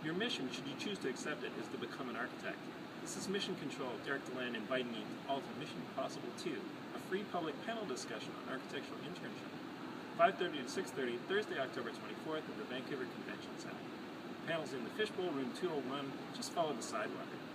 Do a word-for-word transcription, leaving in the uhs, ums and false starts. Your mission, should you choose to accept it, is to become an architect. This is Mission Control, Derek DeLand, inviting you all to Mission Possible two, a free public panel discussion on architectural internship, five thirty to six thirty, Thursday, October twenty-fourth, at the Vancouver Convention Centre. The panel's in the Fishbowl Room two oh one, just follow the Sidewinder.